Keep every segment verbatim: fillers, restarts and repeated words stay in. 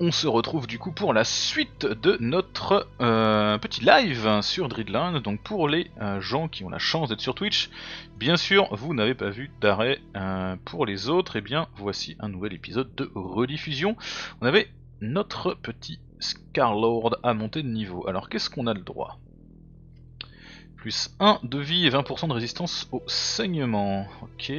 on se retrouve du coup pour la suite de notre euh, petit live sur Dreadland. Donc pour les euh, gens qui ont la chance d'être sur Twitch, bien sûr vous n'avez pas vu d'arrêt. Euh, pour les autres, et eh bien voici un nouvel épisode de rediffusion. On avait notre petit Scarlord à monter de niveau. Alors qu'est-ce qu'on a le droit? Plus un de vie et vingt pour cent de résistance au saignement. Ok.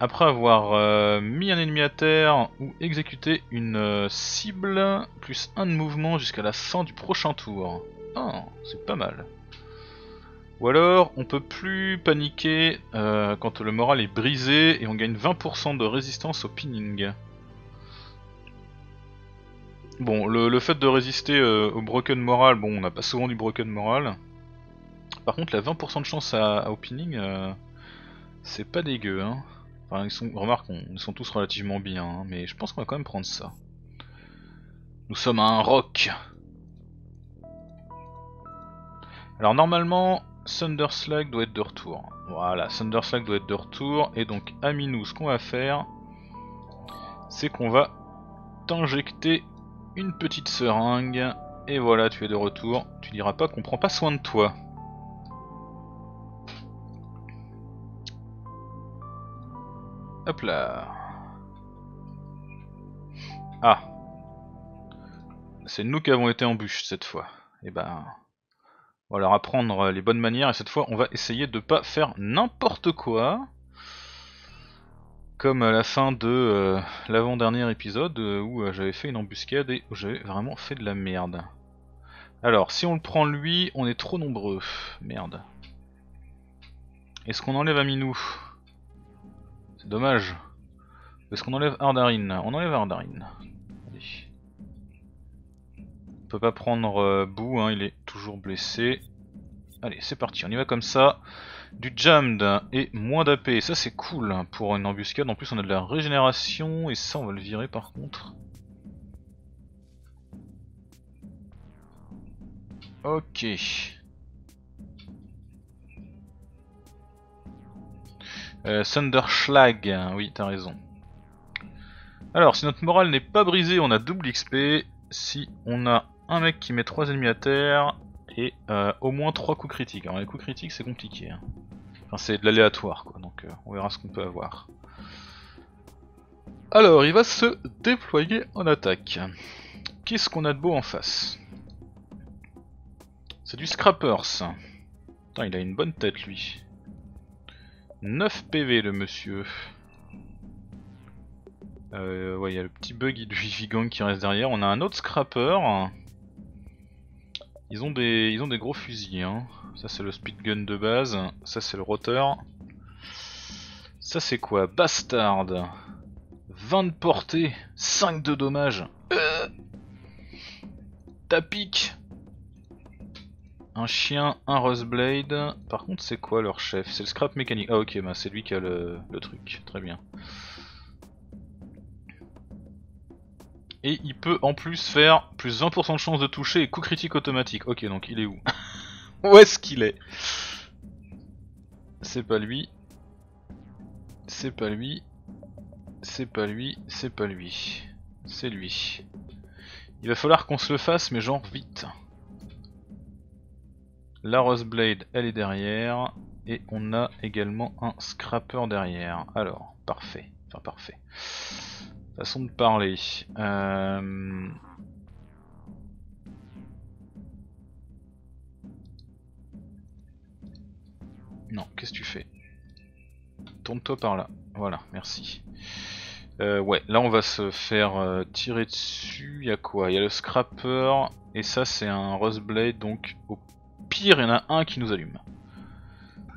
Après avoir euh, mis un ennemi à terre ou exécuté une euh, cible, plus un de mouvement jusqu'à la fin du prochain tour. Ah, c'est pas mal. Ou alors, on peut plus paniquer euh, quand le moral est brisé et on gagne vingt pour cent de résistance au pinning. Bon, le, le fait de résister euh, au broken moral, bon, on n'a pas souvent du broken moral. Par contre, la vingt pour cent de chance à, à au pinning, euh, c'est pas dégueu, hein. Enfin, ils sont, remarque, ils sont tous relativement bien, hein, mais je pense qu'on va quand même prendre ça. Nous sommes à un rock. Alors normalement, Thunderslag doit être de retour. Voilà, Thunderslag doit être de retour. Et donc Aminou, ce qu'on va faire, c'est qu'on va t'injecter une petite seringue. Et voilà, tu es de retour. Tu diras pas qu'on prend pas soin de toi. Hop là. Ah. C'est nous qui avons été en bûche cette fois. Et ben, on va leur apprendre les bonnes manières. Et cette fois, on va essayer de pas faire n'importe quoi. Comme à la fin de euh, l'avant-dernier épisode où euh, j'avais fait une embuscade et où j'avais vraiment fait de la merde. Alors, si on le prend lui, on est trop nombreux. Merde. Est-ce qu'on enlève Aminou ? C'est dommage. Est-ce qu'on enlève Ardarin? On enlève Ardarin. Allez. On peut pas prendre euh, Bou, hein, il est toujours blessé. Allez, c'est parti, on y va comme ça. Du jammed et moins d'A P, ça c'est cool pour une embuscade. En plus on a de la régénération et ça on va le virer par contre. Ok. Euh, Thunderschlag, oui t'as raison. Alors si notre morale n'est pas brisée, on a double X P. Si on a un mec qui met trois ennemis à terre et euh, au moins trois coups critiques. Alors les coups critiques c'est compliqué, hein. Enfin c'est de l'aléatoire quoi, donc euh, on verra ce qu'on peut avoir. Alors il va se déployer en attaque. Qu'est-ce qu'on a de beau en face? C'est du Scrappers. Putain, il a une bonne tête lui. neuf P V le monsieur. Euh, ouais, il y a le petit buggy du Vivigang qui reste derrière. On a un autre Scrapper. Ils ont des, ils ont des gros fusils, hein. Ça c'est le speedgun de base. Ça c'est le rotor. Ça c'est quoi? Bastard. vingt de portée, cinq de dommage. Euh T'as pique. Un chien, un Rustblade. Par contre, c'est quoi leur chef? C'est le scrap mécanique. Ah, ok, bah c'est lui qui a le, le truc. Très bien. Et il peut en plus faire plus vingt pour cent de chance de toucher et coup critique automatique. Ok, donc il est où? Où est-ce qu'il est? C'est pas lui. C'est pas lui. C'est pas lui. C'est pas lui. C'est lui. Il va falloir qu'on se le fasse, mais genre vite. La Roseblade, elle est derrière. Et on a également un Scrapper derrière. Alors, parfait. Enfin, parfait. Façon de parler. Euh... Non, qu'est-ce que tu fais? Tourne-toi par là. Voilà, merci. Euh, ouais, là on va se faire euh, tirer dessus. Il y a quoi? Il y a le Scrapper. Et ça, c'est un Rustblade, donc au pire, il y en a un qui nous allume.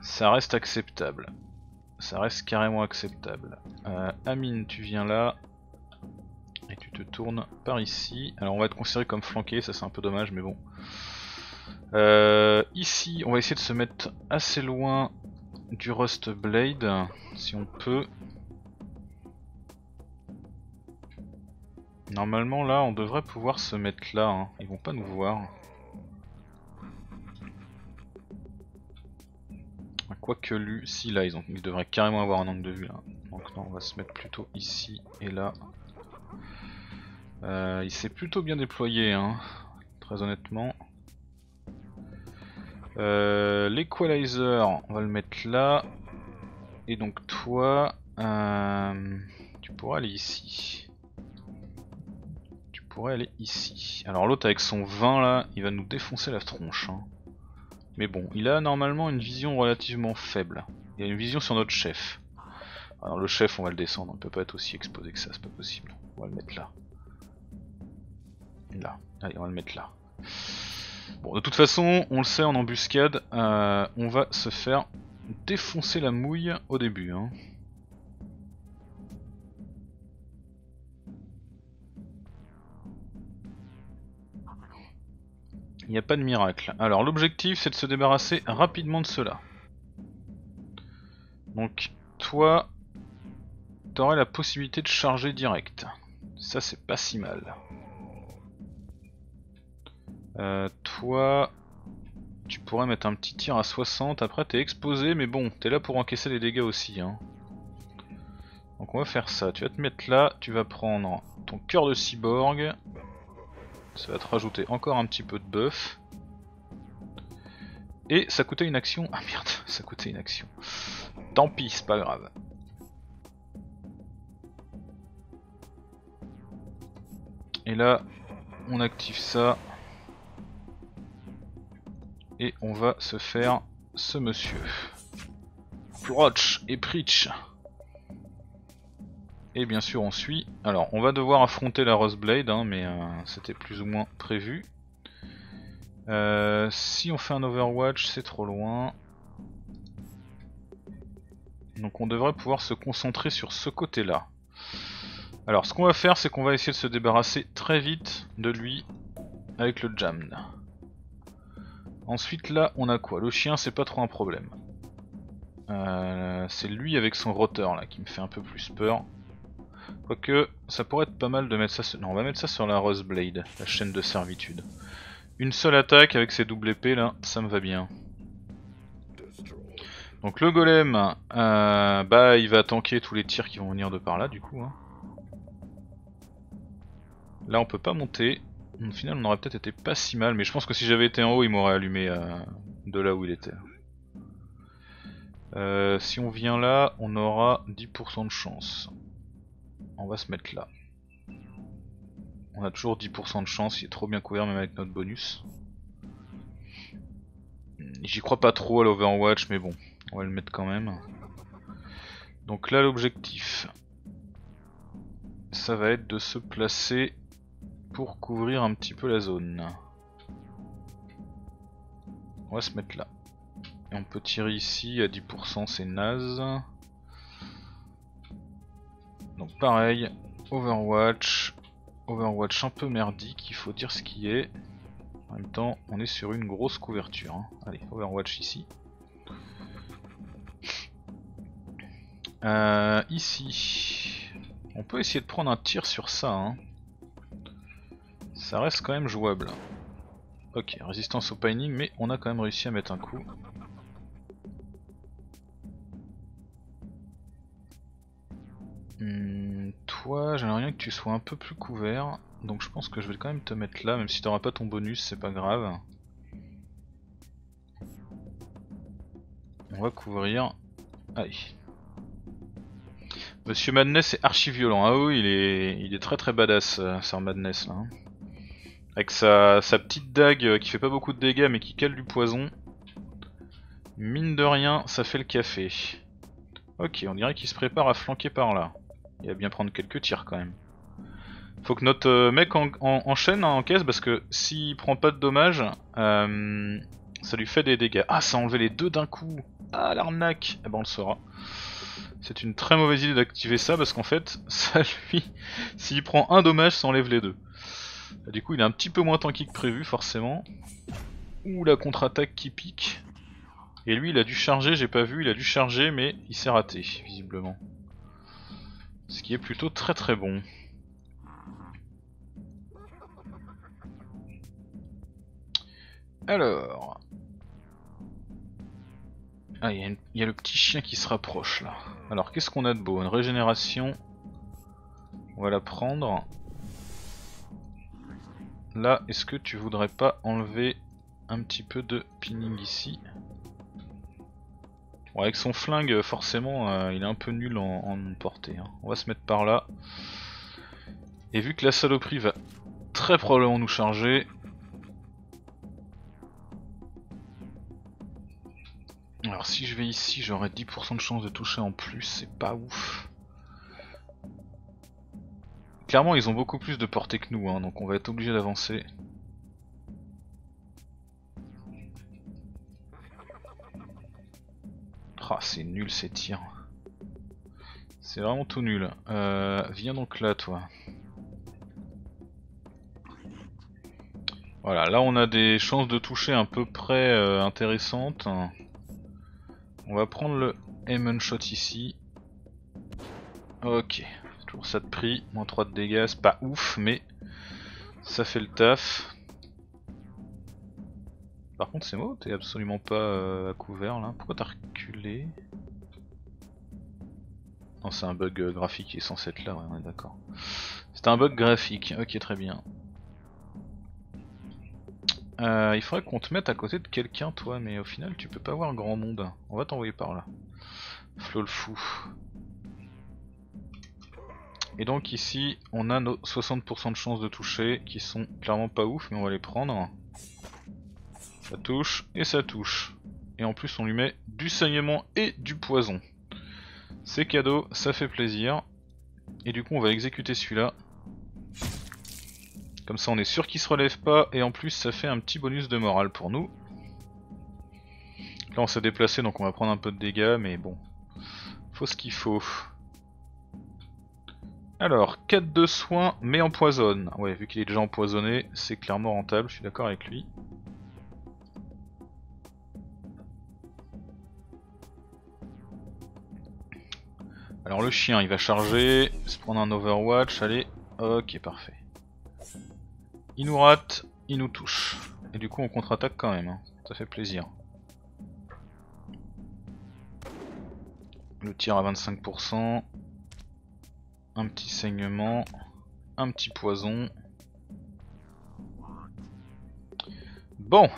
Ça reste acceptable. Ça reste carrément acceptable. Euh, Amine, tu viens là. Et tu te tournes par ici. Alors on va être considéré comme flanqué, ça c'est un peu dommage, mais bon. Euh, ici, on va essayer de se mettre assez loin du Rustblade, si on peut. Normalement là, on devrait pouvoir se mettre là, hein. Ils vont pas nous voir. Quoique lui, si là ils, ont, ils devraient carrément avoir un angle de vue là. Donc non, on va se mettre plutôt ici et là. Euh, il s'est plutôt bien déployé, hein, très honnêtement. Euh, L'Equalizer, on va le mettre là. Et donc toi, euh, tu pourras aller ici. Tu pourrais aller ici. Alors l'autre avec son vingt là, il va nous défoncer la tronche. Hein. Mais bon, il a normalement une vision relativement faible. Il a une vision sur notre chef. Alors le chef, on va le descendre, on ne peut pas être aussi exposé que ça, c'est pas possible. On va le mettre là. Là, allez, on va le mettre là. Bon, de toute façon, on le sait, en embuscade, euh, on va se faire défoncer la mouille au début. Hein. Il n'y a pas de miracle. Alors, l'objectif, c'est de se débarrasser rapidement de cela. Donc, toi, t'aurais la possibilité de charger direct. Ça, c'est pas si mal. Euh, toi, tu pourrais mettre un petit tir à soixante, après t'es exposé, mais bon, t'es là pour encaisser les dégâts aussi. Hein. Donc on va faire ça, tu vas te mettre là, tu vas prendre ton cœur de cyborg, ça va te rajouter encore un petit peu de buff. Et ça coûtait une action, ah merde, ça coûtait une action. Tant pis, c'est pas grave. Et là, on active ça. Et on va se faire ce monsieur. Proch et Pritch. Et bien sûr on suit. Alors on va devoir affronter la Roseblade, hein, mais euh, c'était plus ou moins prévu. Euh, si on fait un Overwatch, c'est trop loin. Donc on devrait pouvoir se concentrer sur ce côté-là. Alors ce qu'on va faire, c'est qu'on va essayer de se débarrasser très vite de lui avec le Jammed. Ensuite là on a quoi? Le chien c'est pas trop un problème. Euh, c'est lui avec son rotor là qui me fait un peu plus peur. Quoique ça pourrait être pas mal de mettre ça sur... Non, on va mettre ça sur la Roseblade, la chaîne de servitude. Une seule attaque avec ses double épées là, ça me va bien. Donc le golem, euh, bah il va tanker tous les tirs qui vont venir de par là du coup. Hein. Là on peut pas monter. Au final on aurait peut-être été pas si mal, mais je pense que si j'avais été en haut il m'aurait allumé euh, de là où il était. Euh, si on vient là, on aura dix pour cent de chance. On va se mettre là. On a toujours dix pour cent de chance, il est trop bien couvert même avec notre bonus. J'y crois pas trop à l'Overwatch, mais bon, on va le mettre quand même. Donc là l'objectif, ça va être de se placer... pour couvrir un petit peu la zone. On va se mettre là. Et on peut tirer ici à dix pour cent, c'est naze. Donc pareil, Overwatch. Overwatch un peu merdique, il faut dire ce qui est. En même temps, on est sur une grosse couverture. Hein. Allez, Overwatch ici. Euh, ici. On peut essayer de prendre un tir sur ça. Hein. Ça reste quand même jouable. Ok, résistance au pining, mais on a quand même réussi à mettre un coup. Hum, toi, j'aimerais bien que tu sois un peu plus couvert. Donc je pense que je vais quand même te mettre là, même si tu n'auras pas ton bonus, c'est pas grave. On va couvrir. Allez. Monsieur Madness est archi violent. Ah oui, il est, il est très très badass, Sir Madness là. Avec sa, sa petite dague qui fait pas beaucoup de dégâts mais qui cale du poison. Mine de rien, ça fait le café. Ok, on dirait qu'il se prépare à flanquer par là. Il va bien prendre quelques tirs quand même. Faut que notre mec en, en, enchaîne, hein, encaisse, parce que s'il prend pas de dommages, euh, ça lui fait des dégâts. Ah, ça a enlevé les deux d'un coup. Ah, l'arnaque. Eh ben on le saura. C'est une très mauvaise idée d'activer ça parce qu'en fait, ça lui... s'il prend un dommage, ça enlève les deux. Du coup il est un petit peu moins tanky que prévu forcément. Ouh, la contre-attaque qui pique. Et lui il a dû charger, j'ai pas vu, il a dû charger mais il s'est raté visiblement. Ce qui est plutôt très très bon. Alors... Ah, il y, y a le petit chien qui se rapproche là. Alors qu'est-ce qu'on a de beau? Une régénération. On va la prendre. Là, est-ce que tu voudrais pas enlever un petit peu de pinning ici? Bon, avec son flingue, forcément, euh, il est un peu nul en, en portée. Hein. On va se mettre par là. Et vu que la saloperie va très probablement nous charger... Alors si je vais ici, j'aurai dix pour cent de chance de toucher en plus, c'est pas ouf. Clairement, ils ont beaucoup plus de portée que nous, hein, donc on va être obligé d'avancer. Ah, c'est nul ces tirs. C'est vraiment tout nul. Euh, viens donc là, toi. Voilà, là on a des chances de toucher à peu près euh, intéressantes. On va prendre le aim shot ici. Ok, toujours ça de prix, moins trois de dégâts, c'est pas ouf, mais ça fait le taf. Par contre c'est moi, t'es absolument pas euh, à couvert là, pourquoi t'as reculé? Non, c'est un bug graphique qui est censé être là, ouais, on est d'accord. C'était un bug graphique, ok, très bien. Euh, il faudrait qu'on te mette à côté de quelqu'un toi, mais au final tu peux pas voir grand monde. On va t'envoyer par là. Flo le fou. Et donc ici on a nos soixante pour cent de chances de toucher, qui sont clairement pas ouf, mais on va les prendre. Ça touche et ça touche. Et en plus on lui met du saignement et du poison. C'est cadeau, ça fait plaisir. Et du coup on va exécuter celui-là. Comme ça on est sûr qu'il se relève pas et en plus ça fait un petit bonus de morale pour nous. Là on s'est déplacé donc on va prendre un peu de dégâts mais bon. Faut ce qu'il faut. Alors, quête de soins mais empoisonne. Ouais, vu qu'il est déjà empoisonné, c'est clairement rentable, je suis d'accord avec lui. Alors le chien il va charger, se prendre un overwatch, allez, ok parfait. Il nous rate, il nous touche. Et du coup on contre-attaque quand même, hein. Ça fait plaisir. Le tir à vingt-cinq pour cent. Un petit saignement. Un petit poison. Bon.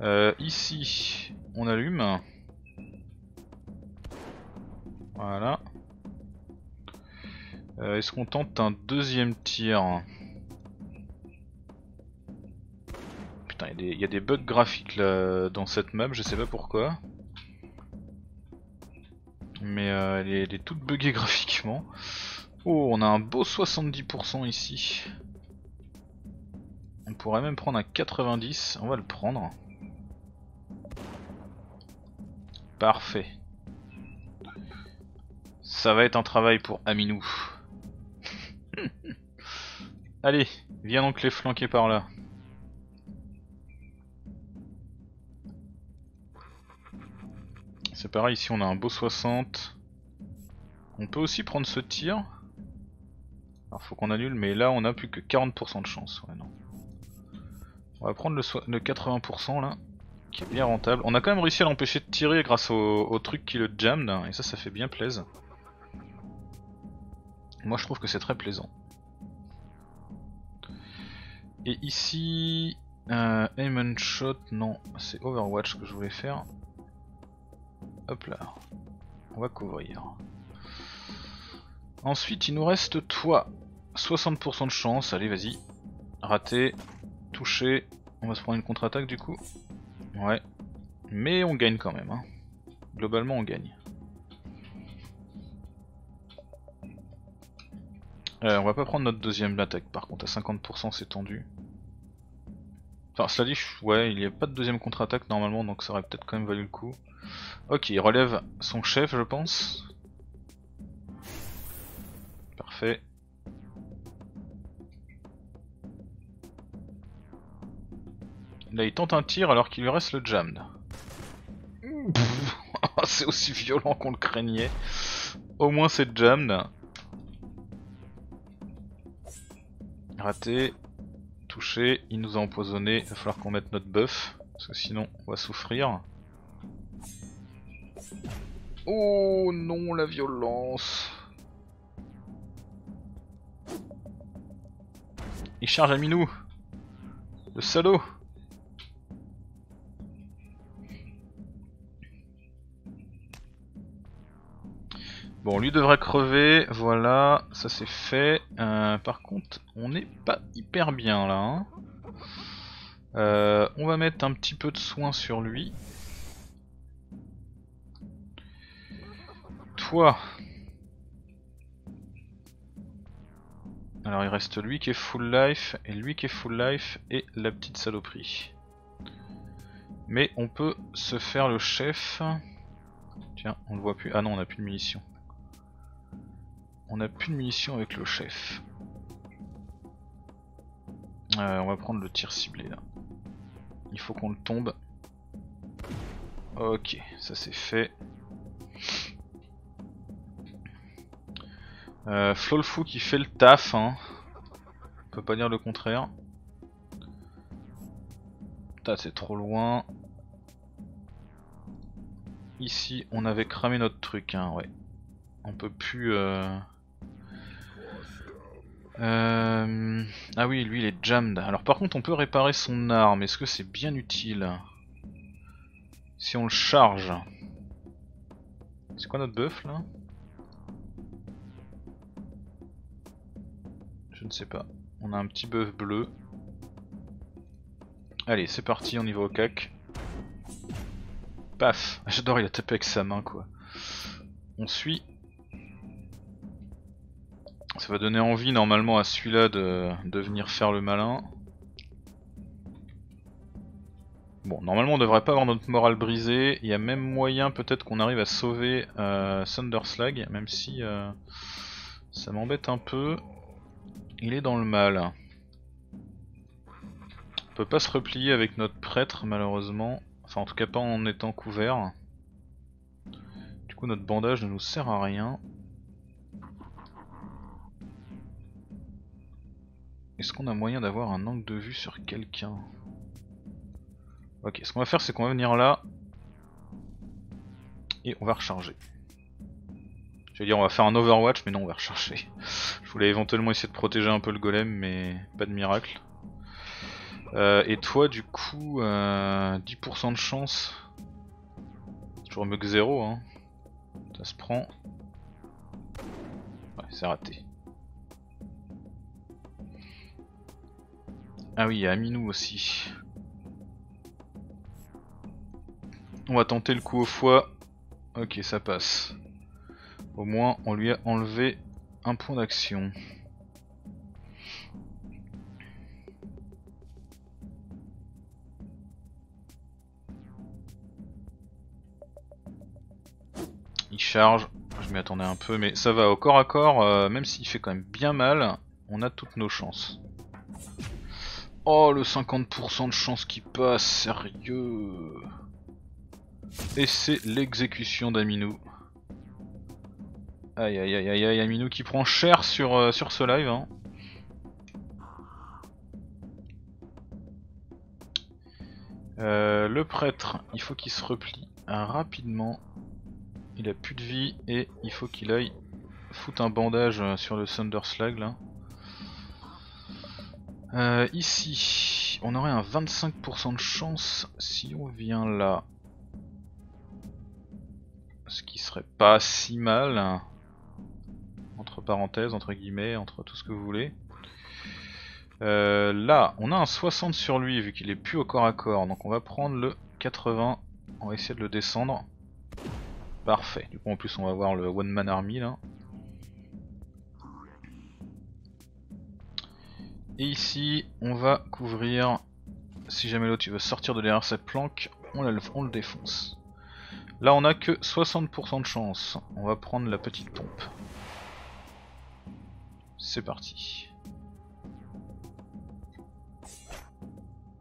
Euh, ici, on allume. Voilà. Euh, Est-ce qu'on tente un deuxième tir? Putain, il y, y a des bugs graphiques là dans cette map, je sais pas pourquoi. Mais euh, elle, est, elle est toute buggée graphiquement. Oh, on a un beau soixante-dix pour cent ici. On pourrait même prendre un quatre-vingt-dix, on va le prendre. Parfait. Ça va être un travail pour Aminou. Allez, viens donc les flanquer par là. C'est pareil, ici on a un beau soixante. On peut aussi prendre ce tir. Alors faut qu'on annule, mais là on a plus que quarante pour cent de chance. Ouais, non. On va prendre le, so le quatre-vingts pour cent là, qui est bien rentable. On a quand même réussi à l'empêcher de tirer grâce au, au truc qui le jammed, et ça, ça fait bien plaisir. Moi je trouve que c'est très plaisant. Et ici, euh, aim and shot, non, c'est Overwatch que je voulais faire. Hop là, on va couvrir. Ensuite il nous reste toi, soixante pour cent de chance, allez vas-y. Raté, touché, on va se prendre une contre-attaque du coup. Ouais, mais on gagne quand même, hein. Globalement on gagne. Euh, on va pas prendre notre deuxième attaque par contre, à cinquante pour cent c'est tendu. Enfin cela dit, ouais, il n'y a pas de deuxième contre-attaque normalement, donc ça aurait peut-être quand même valu le coup. Ok, il relève son chef je pense. Parfait. Là il tente un tir alors qu'il lui reste le jammed. C'est aussi violent qu'on le craignait. Au moins c'est jammed. Raté, touché, il nous a empoisonné, il va falloir qu'on mette notre buff, parce que sinon on va souffrir. Oh non, la violence! Il charge Aminou. Le salaud. Bon, lui devrait crever, voilà, ça c'est fait. Euh, par contre, on n'est pas hyper bien là. Hein. Euh, on va mettre un petit peu de soin sur lui. Toi. Alors il reste lui qui est full life, et lui qui est full life, et la petite saloperie. Mais on peut se faire le chef. Tiens, on le voit plus. Ah non, on n'a plus de munitions. On n'a plus de munitions avec le chef. Euh, on va prendre le tir ciblé là. Il faut qu'on le tombe. Ok, ça c'est fait. Euh, Flo le fou qui fait le taf, hein. On peut pas dire le contraire. Putain, c'est trop loin. Ici, on avait cramé notre truc, hein, ouais. On peut plus... Euh... Euh... Ah oui, lui il est jammed. Alors par contre, on peut réparer son arme. Est-ce que c'est bien utile? Si on le charge... C'est quoi notre buff, là? Je ne sais pas. On a un petit buff bleu. Allez, c'est parti, on y va au cac. Paf! J'adore, il a tapé avec sa main quoi. On suit. Ça va donner envie normalement à celui-là de, de venir faire le malin. Bon, normalement on devrait pas avoir notre morale brisée. Il y a même moyen peut-être qu'on arrive à sauver euh, Thunderslag, même si euh, ça m'embête un peu. Il est dans le mal. On peut pas se replier avec notre prêtre malheureusement. Enfin en tout cas pas en étant couvert. Du coup notre bandage ne nous sert à rien. Est-ce qu'on a moyen d'avoir un angle de vue sur quelqu'un? Ok, ce qu'on va faire c'est qu'on va venir là. Et on va recharger. Je vais dire on va faire un overwatch mais non on va recharger. Je voulais éventuellement essayer de protéger un peu le golem mais pas de miracle. Euh, et toi du coup euh, dix pour cent de chance. Toujours mieux que zéro hein. Ça se prend. Ouais c'est raté. Ah oui il y a Aminou aussi. On va tenter le coup au foie. Ok ça passe. Au moins on lui a enlevé un point d'action. Il charge, je m'y attendais un peu, mais ça va au corps à corps, euh, même s'il fait quand même bien mal, on a toutes nos chances. Oh le cinquante pour cent de chance qui passe, sérieux. Et c'est l'exécution d'Aminou. Aïe aïe aïe aïe aïe, Aminou qui prend cher sur, euh, sur ce live. Hein. Euh, le prêtre, il faut qu'il se replie rapidement. Il a plus de vie et il faut qu'il aille foutre un bandage sur le Thunderslag là. Euh, ici, on aurait un vingt-cinq pour cent de chance si on vient là. Ce qui serait pas si mal. Hein. Entre parenthèses, entre guillemets, entre tout ce que vous voulez. Euh, là, on a un soixante sur lui vu qu'il est plus au corps à corps. Donc on va prendre le quatre-vingts. On va essayer de le descendre. Parfait, du coup en plus on va voir le One Man Army là. Et ici on va couvrir, si jamais l'autre veut sortir de derrière cette planque, on, la, on le défonce. Là on a que soixante pour cent de chance, on va prendre la petite pompe. C'est parti.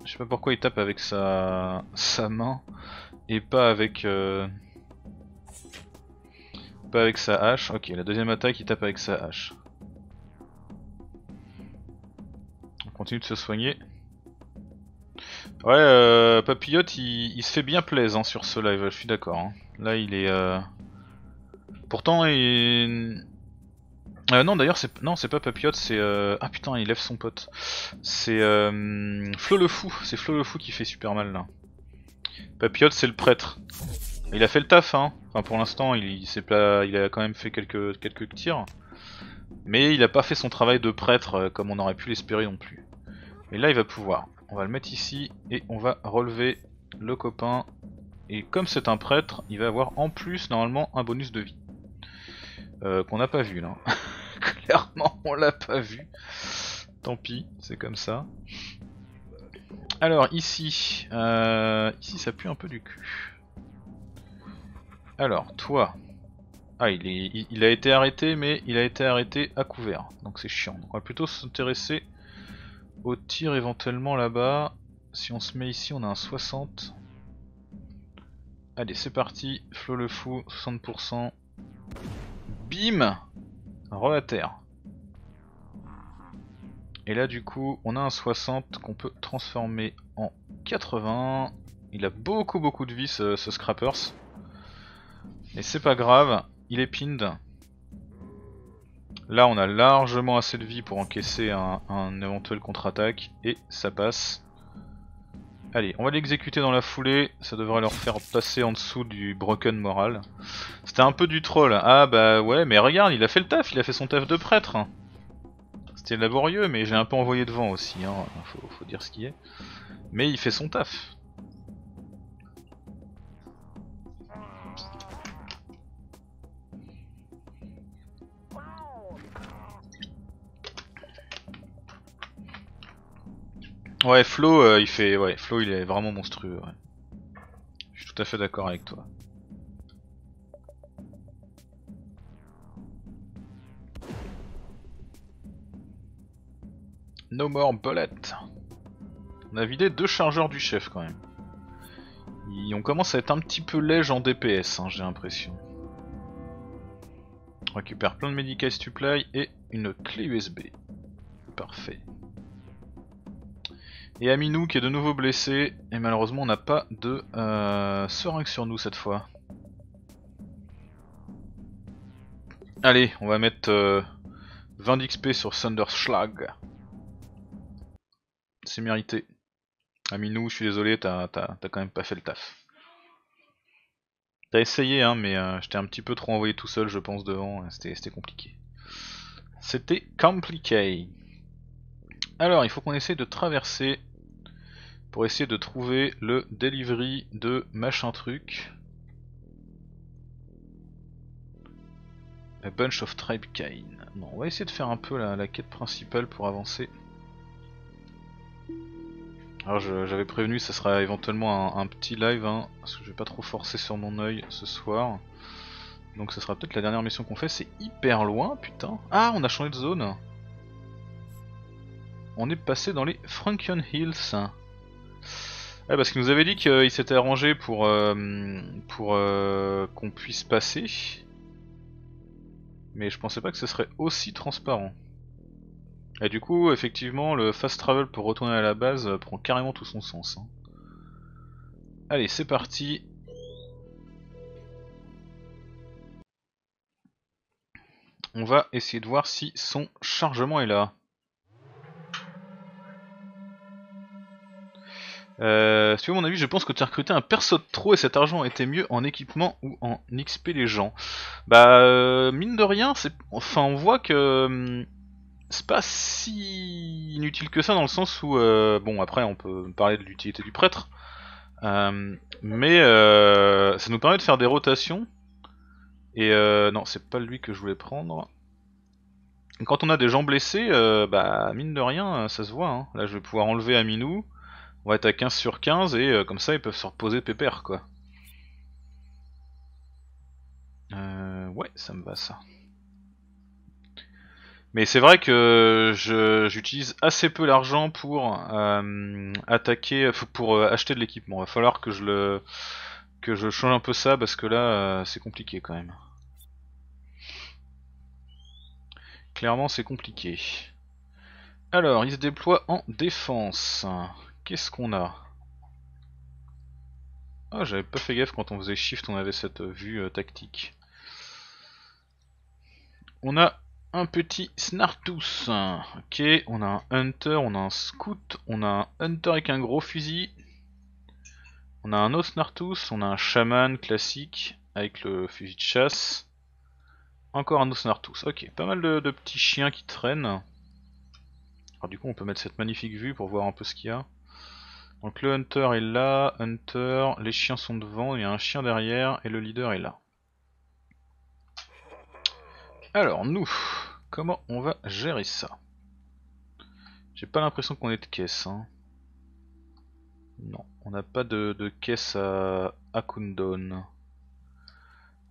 Je sais pas pourquoi il tape avec sa, sa main et pas avec... Euh... Pas avec sa hache, ok la deuxième attaque il tape avec sa hache. On continue de se soigner. Ouais euh, Papillote il, il se fait bien plaisir hein, sur ce live, je suis d'accord hein. Là il est euh... Pourtant il... Euh, non d'ailleurs c'est non c'est pas Papillote, c'est euh... ah putain il lève son pote, c'est euh... Flo le fou, c'est Flo le fou qui fait super mal là. Papillote c'est le prêtre, il a fait le taf hein, enfin pour l'instant il, il, pas... il a quand même fait quelques quelques tirs, mais il a pas fait son travail de prêtre comme on aurait pu l'espérer non plus. Et là il va pouvoir, on va le mettre ici et on va relever le copain, et comme c'est un prêtre il va avoir en plus normalement un bonus de vie. Euh, qu'on n'a pas vu là. Clairement on l'a pas vu. Tant pis, c'est comme ça. Alors ici, euh, ici ça pue un peu du cul. Alors toi, ah il, est, il, il a été arrêté, mais il a été arrêté à couvert, donc c'est chiant. Donc on va plutôt s'intéresser au tir éventuellement là-bas. Si on se met ici on a un soixante. Allez c'est parti, Flo le fou, soixante pour cent. Bim, roll à terre. Et là du coup on a un soixante qu'on peut transformer en quatre-vingts. Il a beaucoup beaucoup de vie ce, ce Scrappers. Et c'est pas grave, il est pinned. Là on a largement assez de vie pour encaisser un, un éventuel contre-attaque. Et ça passe. Allez, on va l'exécuter dans la foulée, ça devrait leur faire passer en dessous du broken moral. C'était un peu du troll, ah bah ouais mais regarde il a fait le taf, il a fait son taf de prêtre. C'était laborieux mais j'ai un peu envoyé devant aussi, hein. faut, faut dire ce qu'il est. Mais il fait son taf. Ouais Flo euh, il fait ouais Flo il est vraiment monstrueux ouais. Je suis tout à fait d'accord avec toi. No more bullet. On a vidé deux chargeurs du chef quand même. Et on commence à être un petit peu léger en D P S hein, j'ai l'impression. On récupère plein de médicaments supply et une clé U S B. Parfait. Et Aminou qui est de nouveau blessé, et malheureusement on n'a pas de euh, seringue sur nous cette fois. Allez, on va mettre euh, vingt d'X P sur Thunderschlag. C'est mérité. Aminou, je suis désolé, t'as quand même pas fait le taf. T'as essayé hein, mais euh, j'étais un petit peu trop envoyé tout seul je pense devant, c'était compliqué. C'était compliqué. Alors il faut qu'on essaye de traverser pour essayer de trouver le delivery de machin truc. A bunch of tribe kine. Bon, on va essayer de faire un peu la, la quête principale pour avancer. Alors j'avais prévenu ça sera éventuellement un, un petit live hein, parce que je vais pas trop forcer sur mon œil ce soir. Donc ça sera peut-être la dernière mission qu'on fait, c'est hyper loin putain. Ah on a changé de zone. On est passé dans les Francion Hills. Ouais, parce qu'il nous avait dit qu'il s'était arrangé pour, euh, pour euh, qu'on puisse passer. Mais je pensais pas que ce serait aussi transparent. Et du coup, effectivement, le fast travel pour retourner à la base prend carrément tout son sens. Hein. Allez, c'est parti. On va essayer de voir si son chargement est là. Euh, si vous mon avis, je pense que tu as recruté un perso de trop et cet argent était mieux en équipement ou en X P les gens. Bah euh, mine de rien, c'est enfin on voit que hum, c'est pas si inutile que ça dans le sens où euh, bon après on peut parler de l'utilité du prêtre, euh, mais euh, ça nous permet de faire des rotations. Et euh, non c'est pas lui que je voulais prendre. Quand on a des gens blessés, euh, bah mine de rien ça se voit. Hein. Là je vais pouvoir enlever Aminou. On va être à quinze sur quinze et euh, comme ça ils peuvent se reposer pépère quoi. Euh, ouais ça me va ça. Mais c'est vrai que j'utilise assez peu l'argent pour euh, attaquer, pour euh, acheter de l'équipement. Va falloir que je le que je change un peu ça parce que là euh, c'est compliqué quand même. Clairement c'est compliqué. Alors il se déploie en défense. Qu'est-ce qu'on a? Ah, j'avais pas fait gaffe quand on faisait shift, on avait cette vue euh, tactique. On a un petit Snartous. Ok, on a un Hunter, on a un Scout, on a un Hunter avec un gros fusil. On a un autre Snartous, on a un Shaman classique avec le fusil de chasse. Encore un autre Snartous. Ok, pas mal de, de petits chiens qui traînent. Alors du coup on peut mettre cette magnifique vue pour voir un peu ce qu'il y a. Donc le Hunter est là, Hunter, les chiens sont devant, il y a un chien derrière et le leader est là. Alors nous, comment on va gérer ça? J'ai pas l'impression qu'on ait de caisse. Hein. Non, on n'a pas de, de caisse à, à Kundon.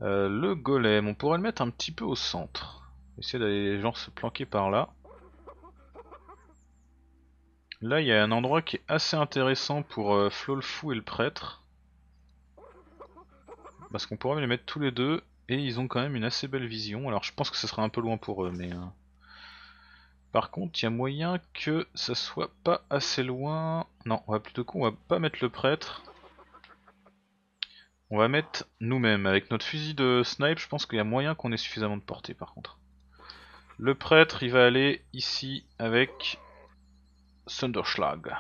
Euh, le golem, on pourrait le mettre un petit peu au centre. Essayer d'aller genre se planquer par là. Là il y a un endroit qui est assez intéressant pour euh, Flo le fou et le prêtre. Parce qu'on pourrait les mettre tous les deux. Et ils ont quand même une assez belle vision. Alors je pense que ce sera un peu loin pour eux, mais euh... par contre il y a moyen que ça soit pas assez loin. Non, on va plutôt qu'on va pas mettre le prêtre. On va mettre nous-mêmes avec notre fusil de snipe. Je pense qu'il y a moyen qu'on ait suffisamment de portée. Par contre, le prêtre il va aller ici avec Thunderschlag.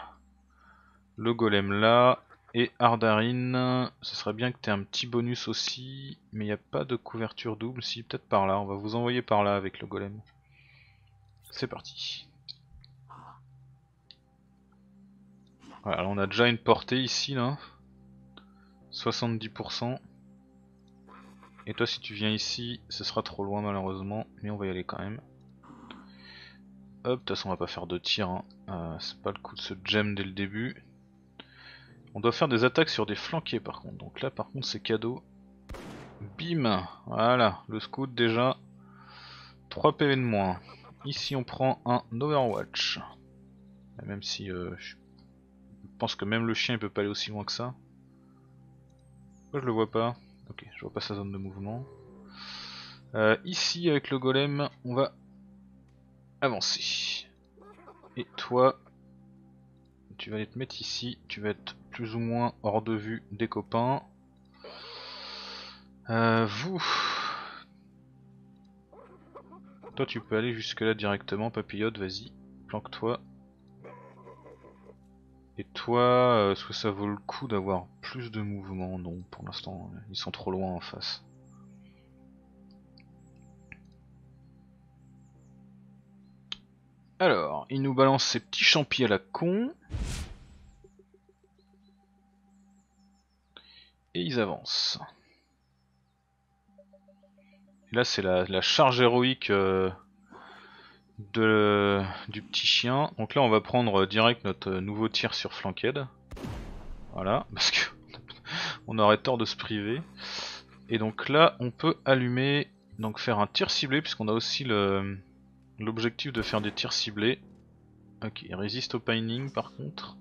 Le golem là. Et Ardarin, ce serait bien que tu aies un petit bonus aussi, mais il n'y a pas de couverture double, si peut-être par là, on va vous envoyer par là avec le golem. C'est parti. Voilà, là on a déjà une portée ici, là. soixante-dix pour cent. Et toi si tu viens ici, ce sera trop loin malheureusement, mais on va y aller quand même. Hop, de toute façon on va pas faire de tir, hein. euh, c'est pas le coup de se gem dès le début. On doit faire des attaques sur des flanqués par contre, donc là par contre c'est cadeau. Bim, voilà, le scout déjà, trois P V de moins. Ici on prend un Overwatch, même si euh, je pense que même le chien il peut pas aller aussi loin que ça. Moi je le vois pas, ok, je vois pas sa zone de mouvement. Euh, ici avec le golem on va avancer. Et toi, tu vas aller te mettre ici, tu vas être plus ou moins hors de vue des copains. Euh, vous, toi tu peux aller jusque là directement, Papillote, vas-y, planque-toi. Et toi, est-ce que ça vaut le coup d'avoir plus de mouvement? Non, pour l'instant, ils sont trop loin en face. Alors, il nous balance ses petits champis à la con. Et ils avancent. Et là c'est la, la charge héroïque euh, de, du petit chien. Donc là on va prendre euh, direct notre nouveau tir sur flanked. Voilà, parce que on aurait tort de se priver. Et donc là on peut allumer, donc faire un tir ciblé, puisqu'on a aussi le l'objectif de faire des tirs ciblés. Ok, il résiste au pining par contre.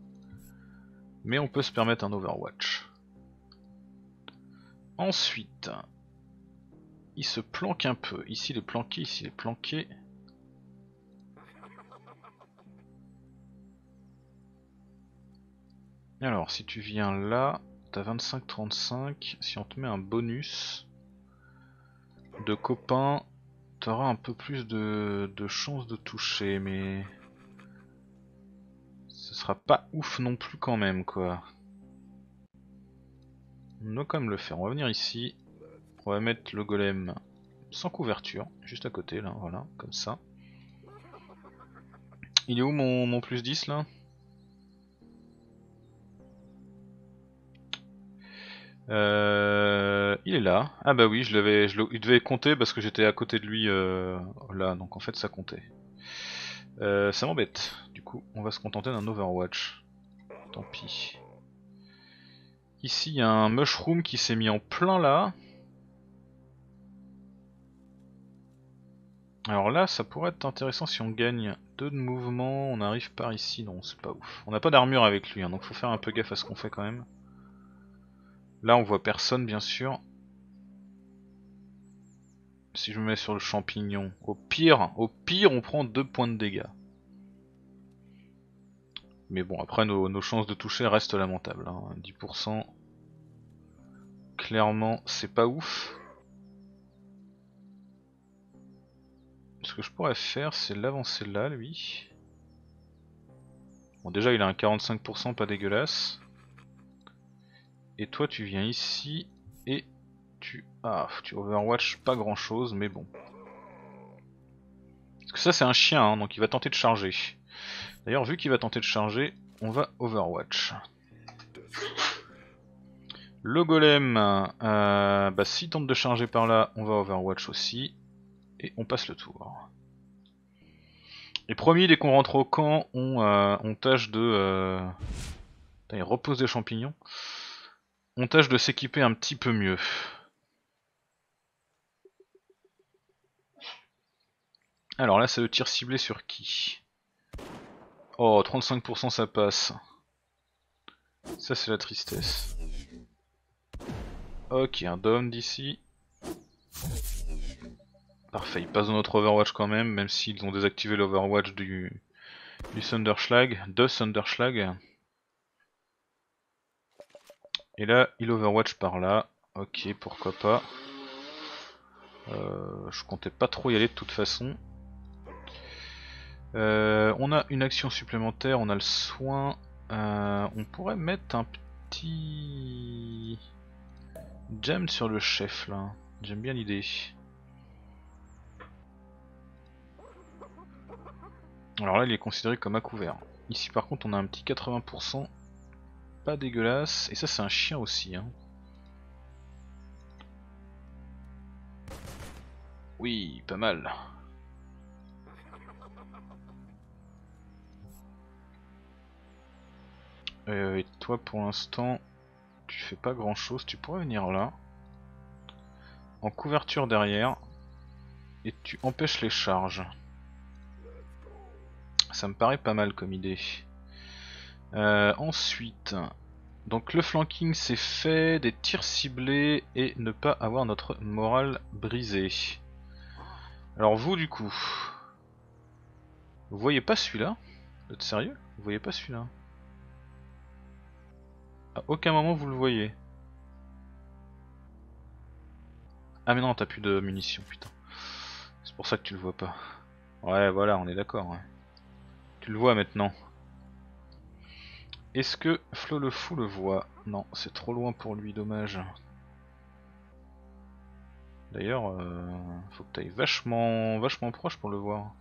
Mais on peut se permettre un overwatch. Ensuite, il se planque un peu. Ici il est planqué, ici il est planqué. Alors si tu viens là, t'as vingt-cinq trente-cinq. Si on te met un bonus de copain, t'auras un peu plus de, de chances de toucher, mais ce sera pas ouf non plus quand même quoi. On doit quand même le faire, on va venir ici, on va mettre le golem sans couverture, juste à côté là, voilà, comme ça. Il est où mon, mon plus dix là? euh, Il est là, ah bah oui, je l'avais, je il devait compter parce que j'étais à côté de lui euh, là, donc en fait ça comptait. Euh, ça m'embête, du coup on va se contenter d'un overwatch, tant pis. Ici il y a un mushroom qui s'est mis en plein là. Alors là ça pourrait être intéressant si on gagne deux de mouvement, on arrive par ici, non c'est pas ouf. On n'a pas d'armure avec lui hein, donc faut faire un peu gaffe à ce qu'on fait quand même. Là on voit personne bien sûr. Si je me mets sur le champignon, au pire, au pire on prend deux points de dégâts. Mais bon, après nos, nos chances de toucher restent lamentables, hein. dix pour cent, clairement c'est pas ouf. Parce que je pourrais faire, c'est l'avancer là, lui. Bon, déjà, il a un quarante-cinq pour cent pas dégueulasse. Et toi, tu viens ici et tu... Ah, tu overwatch pas grand chose, mais bon. Parce que ça, c'est un chien, hein, donc il va tenter de charger. D'ailleurs, vu qu'il va tenter de charger, on va overwatch. Le golem, euh, bah, s'il tente de charger par là, on va overwatch aussi. Et on passe le tour. Et promis, dès qu'on rentre au camp, on, euh, on tâche de... Euh... Putain, il repose des champignons. On tâche de s'équiper un petit peu mieux. Alors là, c'est le tir ciblé sur qui? Oh, trente-cinq pour cent ça passe. Ça, c'est la tristesse. Ok, un dom d'ici. Parfait, ils passent dans notre overwatch quand même, même s'ils ont désactivé l'overwatch du, du Thunderschlag, de Thunderschlag. Et là, il overwatch par là. Ok, pourquoi pas. Euh, je comptais pas trop y aller de toute façon. Euh, on a une action supplémentaire, on a le soin. Euh, on pourrait mettre un petit gem sur le chef là. J'aime bien l'idée. Alors là, il est considéré comme à couvert. Ici par contre, on a un petit quatre-vingts pour cent. Pas dégueulasse. Et ça, c'est un chien aussi. Hein. Oui, pas mal. Euh, et toi, pour l'instant, tu fais pas grand chose. Tu pourrais venir là. En couverture derrière. Et tu empêches les charges. Ça me paraît pas mal comme idée. Euh, ensuite, donc le flanking c'est fait, des tirs ciblés et ne pas avoir notre morale brisée. Alors vous du coup, vous voyez pas celui-là? Vous êtes sérieux? Vous voyez pas celui-là? À aucun moment vous le voyez. Ah mais non, t'as plus de munitions, putain. C'est pour ça que tu le vois pas. Ouais voilà, on est d'accord. Ouais. Tu le vois maintenant. Est-ce que Flo le fou le voit? Non, c'est trop loin pour lui, dommage. D'ailleurs, euh, faut que t'ailles vachement, vachement proche pour le voir.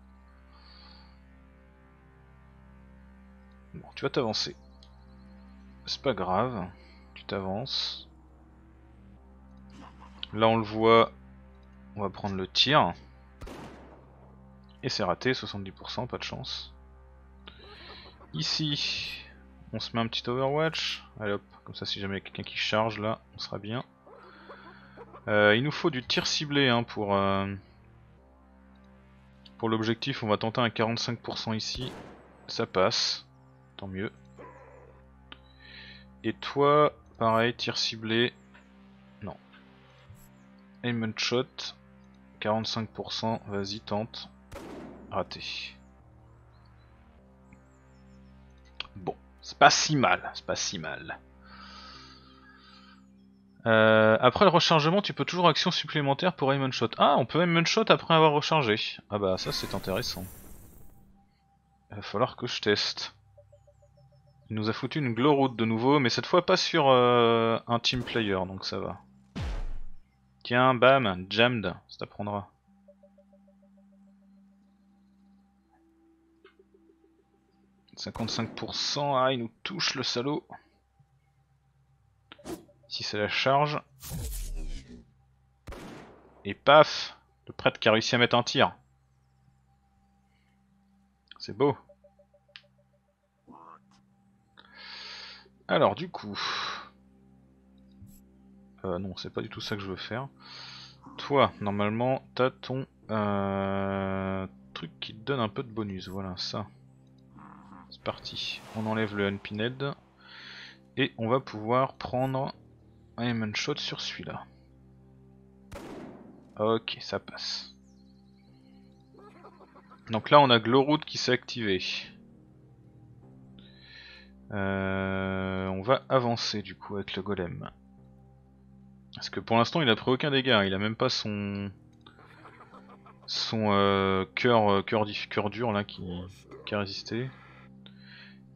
Bon, tu vas t'avancer. C'est pas grave, tu t'avances. Là, on le voit, on va prendre le tir. Et c'est raté, soixante-dix pour cent, pas de chance. Ici... On se met un petit overwatch, allez hop, comme ça si jamais il y a quelqu'un qui charge là, on sera bien. Euh, il nous faut du tir ciblé hein, pour, euh, pour l'objectif, on va tenter un quarante-cinq pour cent ici, ça passe, tant mieux. Et toi, pareil, tir ciblé, non. Aim and shot, quarante-cinq pour cent, vas-y tente, raté. Bon. C'est pas si mal, c'est pas si mal. Euh, après le rechargement, tu peux toujours action supplémentaire pour aim and shot. Ah, on peut aim and shot après avoir rechargé. Ah bah ça c'est intéressant. Il va falloir que je teste. Il nous a foutu une glow route de nouveau, mais cette fois pas sur euh, un team player, donc ça va. Tiens, bam, jammed, ça t'apprendra. cinquante-cinq pour cent, ah il nous touche le salaud. Si c'est la charge. Et paf, le prêtre qui a réussi à mettre un tir. C'est beau. Alors du coup... Euh, non, c'est pas du tout ça que je veux faire. Toi, normalement, t'as ton euh, truc qui te donne un peu de bonus, voilà ça. C'est parti, on enlève le unpinned et on va pouvoir prendre un aim and shot sur celui-là. Ok, ça passe. Donc là on a Glowroot qui s'est activé. Euh, on va avancer du coup avec le golem. Parce que pour l'instant il a pris aucun dégât, il a même pas son... son euh, cœur, euh, cœur, cœur dur là qui, qui a résisté.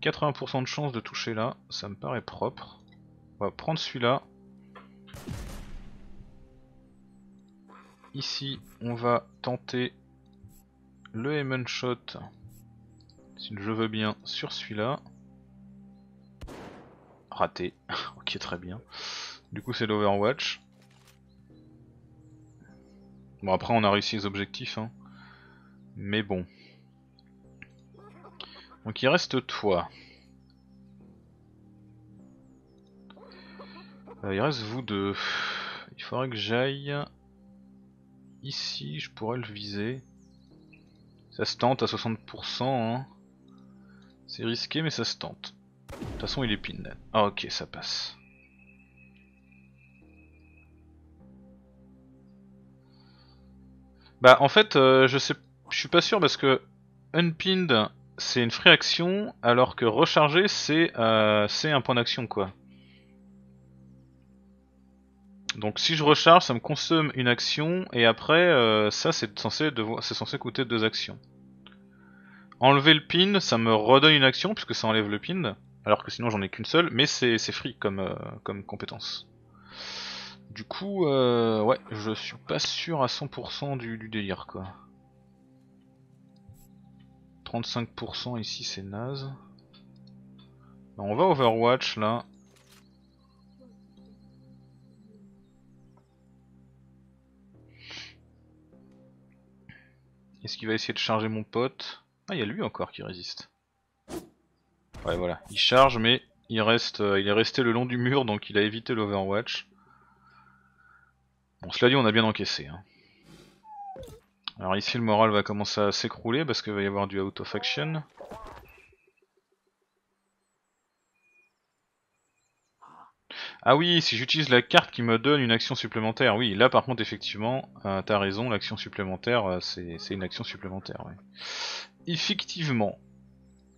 quatre-vingts pour cent de chance de toucher là, ça me paraît propre. On va prendre celui-là. Ici, on va tenter le Aim and Shot, si je veux bien, sur celui-là. Raté. Ok, très bien. Du coup, c'est l'Overwatch. Bon, après, on a réussi les objectifs, hein. Mais bon. Donc, il reste toi. Euh, il reste vous deux. Il faudrait que j'aille... Ici, je pourrais le viser. Ça se tente à soixante pour cent. Hein. C'est risqué, mais ça se tente. De toute façon, il est pin. Ah, ok, ça passe. Bah, en fait, euh, je sais, je suis pas sûr parce que unpinned c'est une free action, alors que recharger c'est euh, c'est un point d'action quoi. Donc si je recharge, ça me consomme une action et après euh, ça c'est censé devoir, c'est censé coûter deux actions. Enlever le pin, ça me redonne une action puisque ça enlève le pin, alors que sinon j'en ai qu'une seule, mais c'est free comme euh, comme compétence. Du coup, euh, ouais, je suis pas sûr à cent pour cent du, du délire quoi. trente-cinq pour cent ici c'est naze. Ben, on va Overwatch là. Est-ce qu'il va essayer de charger mon pote? Ah, il y a lui encore qui résiste. Ouais voilà, il charge mais il reste, euh, il est resté le long du mur donc il a évité l'Overwatch. Bon, cela dit, on a bien encaissé. Hein. Alors ici, le moral va commencer à s'écrouler parce qu'il va y avoir du out of action. Ah oui, si j'utilise la carte qui me donne une action supplémentaire. Oui, là par contre, effectivement, euh, t'as raison, l'action supplémentaire, euh, c'est une action supplémentaire. Ouais. Effectivement,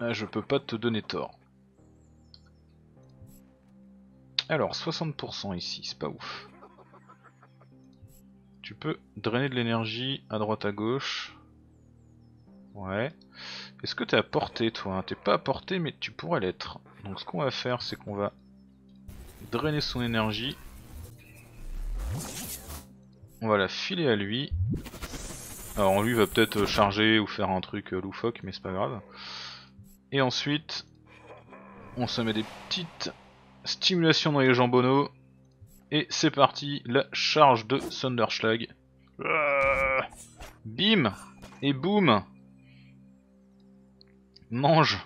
euh, je peux pas te donner tort. Alors, soixante pour cent ici, c'est pas ouf. Tu peux drainer de l'énergie à droite à gauche. Ouais. Est-ce que t'es à portée toi? T'es pas à portée mais tu pourrais l'être. Donc ce qu'on va faire c'est qu'on va drainer son énergie. On va la filer à lui. Alors lui va peut-être charger ou faire un truc loufoque mais c'est pas grave. Et ensuite on se met des petites stimulations dans les jambonneaux. Et c'est parti, la charge de Thunderschlag. Euh, bim et boum. Mange.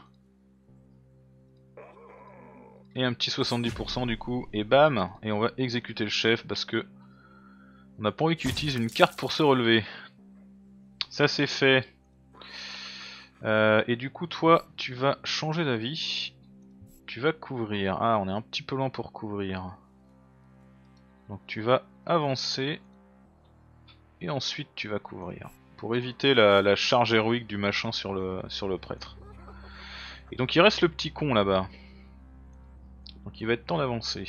Et un petit soixante-dix pour cent du coup, et bam. Et on va exécuter le chef parce que on n'a pas envie qu'il utilise une carte pour se relever. Ça c'est fait. Euh, et du coup toi, tu vas changer d'avis. Tu vas couvrir. Ah, on est un petit peu lent pour couvrir. Donc tu vas avancer et ensuite tu vas couvrir pour éviter la, la charge héroïque du machin sur le, sur le prêtre. Et donc il reste le petit con là-bas. Donc il va être temps d'avancer.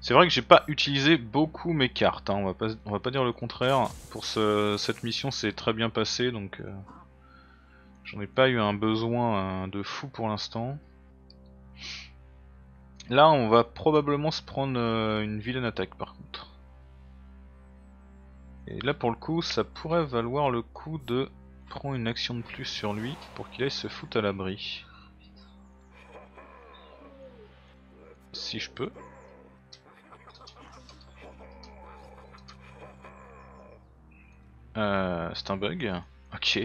C'est vrai que j'ai pas utilisé beaucoup mes cartes, hein, on va pas, on va pas dire le contraire. Pour ce, cette mission c'est très bien passé donc euh, j'en ai pas eu un besoin euh, de fou pour l'instant. Là on va probablement se prendre euh, une vilaine attaque par contre. Et là pour le coup ça pourrait valoir le coup de prendre une action de plus sur lui pour qu'il aille se foutre à l'abri. Si je peux. Euh, c'est un bug. Ok.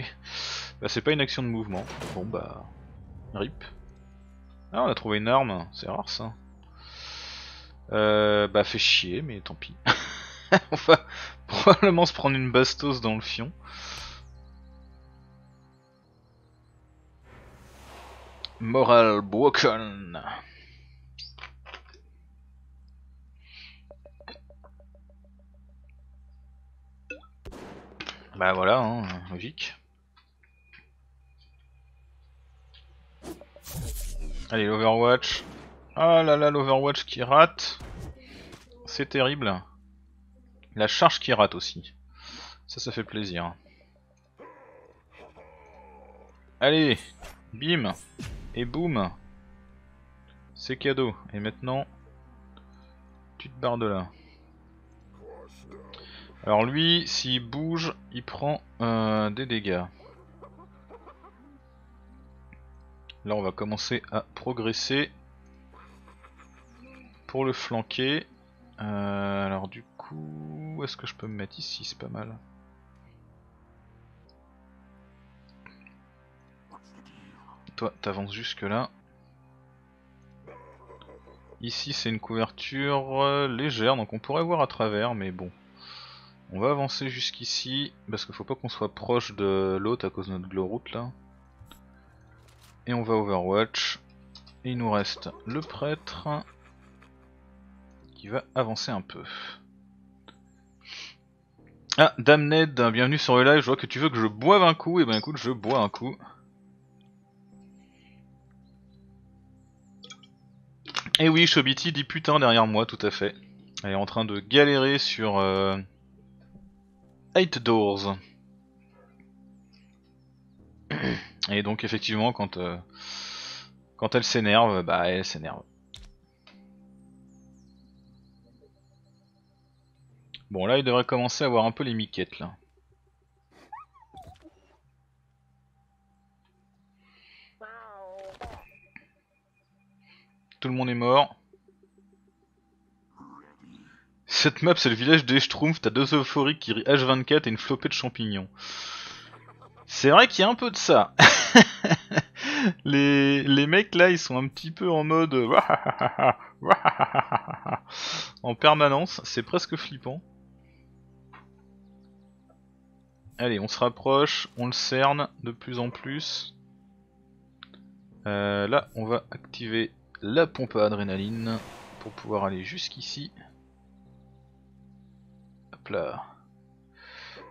Bah c'est pas une action de mouvement. Bon bah... Rip. Ah, on a trouvé une arme, c'est rare ça. Euh, bah fait chier, mais tant pis. On va probablement se prendre une bastos dans le fion. Moral broken. Bah voilà, hein, logique. Allez, l'Overwatch. Ah là là, l'Overwatch qui rate. C'est terrible. La charge qui rate aussi. Ça, ça fait plaisir. Allez, bim et boum. C'est cadeau. Et maintenant, tu te barres de là. Alors lui, s'il bouge, il prend euh, des dégâts. Là, on va commencer à progresser pour le flanquer. Euh, alors du coup, est-ce que je peux me mettre ici? C'est pas mal. Toi, t'avances jusque là. Ici, c'est une couverture euh, légère, donc on pourrait voir à travers, mais bon. On va avancer jusqu'ici, parce qu'il faut pas qu'on soit proche de l'autre à cause de notre glowroot là. Et on va Overwatch. Et il nous reste le prêtre qui va avancer un peu. Ah, Damned, bienvenue sur le live, je vois que tu veux que je boive un coup, et ben écoute, je bois un coup. Et oui, Shobiti dit putain derrière moi, tout à fait. Elle est en train de galérer sur... Euh... Eight Doors. Et donc effectivement quand, euh, quand elle s'énerve, bah elle s'énerve. Bon là il devrait commencer à avoir un peu les miquettes là. Tout le monde est mort. Cette map c'est le village des Schtroumpfs, t'as deux euphoriques qui rient H vingt-quatre et une flopée de champignons. C'est vrai qu'il y a un peu de ça. les, les mecs là ils sont un petit peu en mode en permanence, c'est presque flippant. Allez on se rapproche, on le cerne de plus en plus. Euh, là on va activer la pompe à adrénaline pour pouvoir aller jusqu'ici. Là.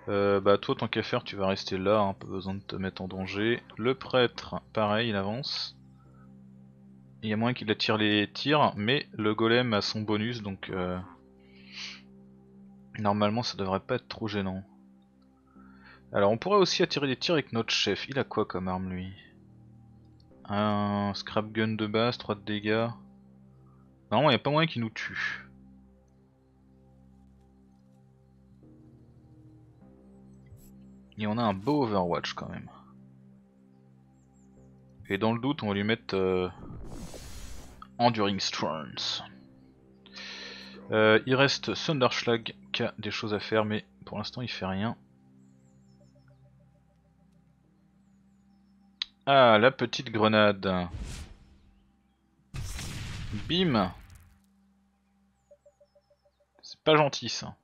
Euh, bah toi tant qu'à faire tu vas rester là, hein, pas besoin de te mettre en danger. Le prêtre pareil il avance. Il y a moyen qu'il attire les tirs mais le golem a son bonus donc euh, normalement ça devrait pas être trop gênant. Alors on pourrait aussi attirer des tirs avec notre chef, il a quoi comme arme lui? Un scrap gun de base, trois de dégâts. Normalement il n'y a pas moyen qu'il nous tue. Et on a un beau Overwatch quand même. Et dans le doute, on va lui mettre euh, Enduring Strands. Euh, il reste Thunderschlag qui a des choses à faire, mais pour l'instant il fait rien. Ah, la petite grenade. Bim. C'est pas gentil ça.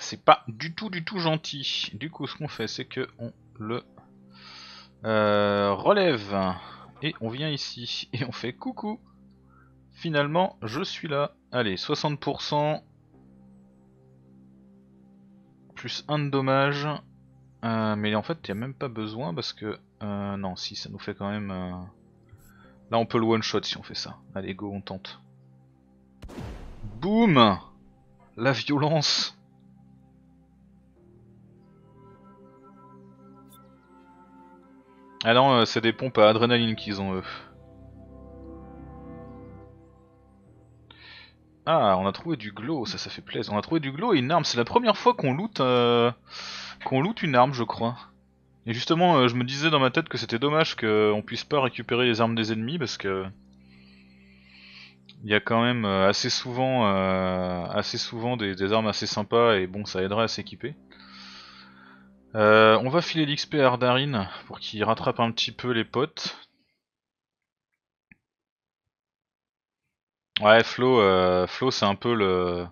C'est pas du tout du tout gentil. Du coup ce qu'on fait c'est que on le euh, relève et on vient ici et on fait coucou. Finalement je suis là. Allez soixante pour cent plus un de dommage. Euh, mais en fait il n'y a même pas besoin parce que euh, non si ça nous fait quand même euh... là on peut le one shot si on fait ça. Allez go on tente. Boum. La violence. Ah non, euh, c'est des pompes à adrénaline qu'ils ont eux. Ah, on a trouvé du glow, ça ça fait plaisir. On a trouvé du glow et une arme, c'est la première fois qu'on loot, euh, qu'on loot une arme je crois. Et justement, euh, je me disais dans ma tête que c'était dommage qu'on puisse pas récupérer les armes des ennemis parce que... Il y a quand même euh, assez souvent, euh, assez souvent des, des armes assez sympas et bon ça aiderait à s'équiper. Euh, on va filer l'X P à Ardarin pour qu'il rattrape un petit peu les potes. Ouais, Flo, euh, Flo c'est un peu le...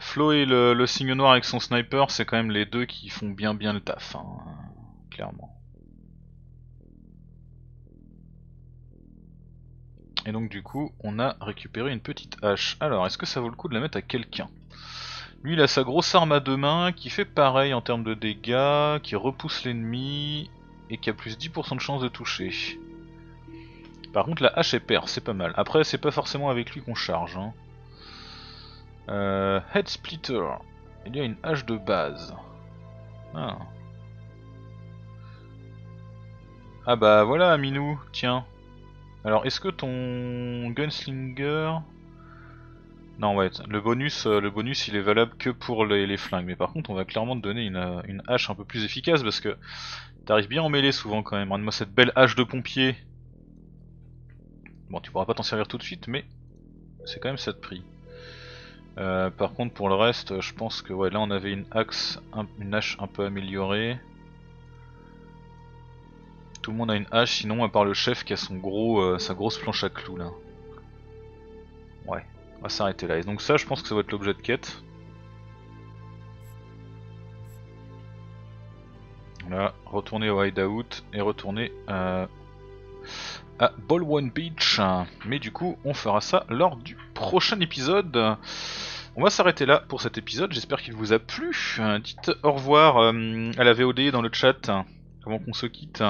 Flo et le, le signe noir avec son sniper, c'est quand même les deux qui font bien bien le taf, hein, clairement. Et donc du coup, on a récupéré une petite hache. Alors, est-ce que ça vaut le coup de la mettre à quelqu'un ? Lui il a sa grosse arme à deux mains qui fait pareil en termes de dégâts, qui repousse l'ennemi et qui a plus dix pour cent de chance de toucher. Par contre la hache est perd, c'est pas mal. Après c'est pas forcément avec lui qu'on charge. Hein. Euh, Head Splitter. Il y a une hache de base. Ah, ah bah voilà Aminou, tiens. Alors est-ce que ton Gunslinger... Non ouais, le bonus, le bonus il est valable que pour les, les flingues. Mais par contre on va clairement te donner une, une hache un peu plus efficace parce que t'arrives bien en mêlée souvent quand même. Rends-moi cette belle hache de pompier. Bon tu pourras pas t'en servir tout de suite mais c'est quand même ça de prix. Euh, par contre pour le reste je pense que ouais, là on avait une axe, un, une hache un peu améliorée. Tout le monde a une hache sinon à part le chef qui a son gros, euh, sa grosse planche à clous là. Ouais, on va s'arrêter là. Et donc ça je pense que ça va être l'objet de quête. Voilà, retourner au hideout et retourner à... à Ballone Beach, mais du coup on fera ça lors du prochain épisode. On va s'arrêter là pour cet épisode, j'espère qu'il vous a plu. Dites au revoir à la V O D dans le chat avant qu'on se quitte.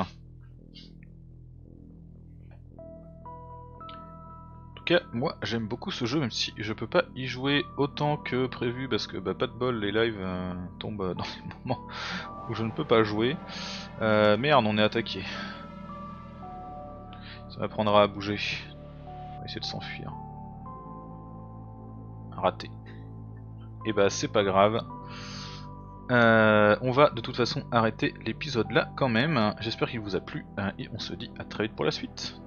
En tout cas moi j'aime beaucoup ce jeu, même si je peux pas y jouer autant que prévu parce que bah, pas de bol, les lives euh, tombent dans les moments où je ne peux pas jouer. euh, merde, on est attaqué. Ça m'apprendra à bouger. On va essayer de s'enfuir. Raté. Et bah c'est pas grave. Euh, on va de toute façon arrêter l'épisode là quand même. J'espère qu'il vous a plu. Et on se dit à très vite pour la suite.